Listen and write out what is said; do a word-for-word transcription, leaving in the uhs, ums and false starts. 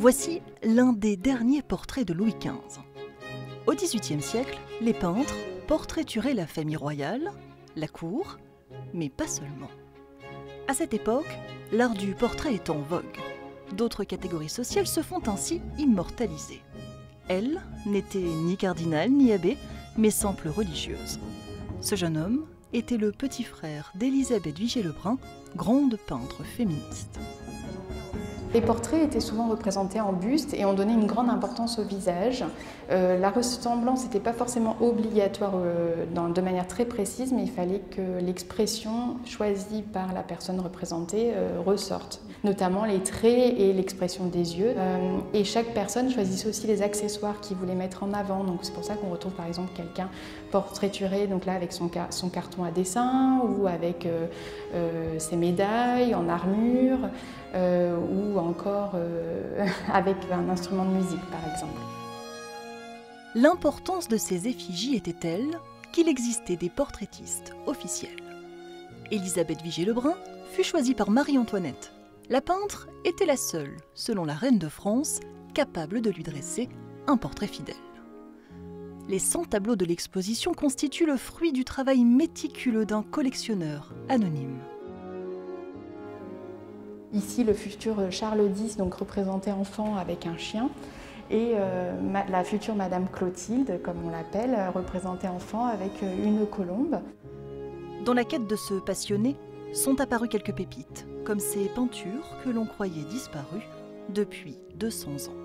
Voici l'un des derniers portraits de Louis quinze. Au dix-huitième siècle, les peintres portraituraient la famille royale, la cour, mais pas seulement. À cette époque, l'art du portrait est en vogue. D'autres catégories sociales se font ainsi immortaliser. Elle n'était ni cardinal ni abbé, mais simple religieuse. Ce jeune homme était le petit frère d'Elisabeth Vigée Le Brun, grande peintre féministe. Les portraits étaient souvent représentés en buste et on donnait une grande importance au visage. Euh, la ressemblance n'était pas forcément obligatoire euh, dans, de manière très précise, mais il fallait que l'expression choisie par la personne représentée euh, ressorte, notamment les traits et l'expression des yeux. Euh, et chaque personne choisissait aussi les accessoires qu'il voulait mettre en avant. Donc c'est pour ça qu'on retrouve par exemple quelqu'un portraituré, donc là avec son, son carton à dessin ou avec euh, euh, ses médailles en armure. Euh, ou encore euh, avec un instrument de musique, par exemple. L'importance de ces effigies était telle qu'il existait des portraitistes officiels. Elisabeth Vigée Le Brun fut choisie par Marie-Antoinette. La peintre était la seule, selon la reine de France, capable de lui dresser un portrait fidèle. Les cent tableaux de l'exposition constituent le fruit du travail méticuleux d'un collectionneur anonyme. Ici, le futur Charles dix, donc représenté enfant avec un chien, et euh, ma, la future Madame Clotilde, comme on l'appelle, représentée enfant avec une colombe. Dans la quête de ce passionné, sont apparues quelques pépites, comme ces peintures que l'on croyait disparues depuis deux cents ans.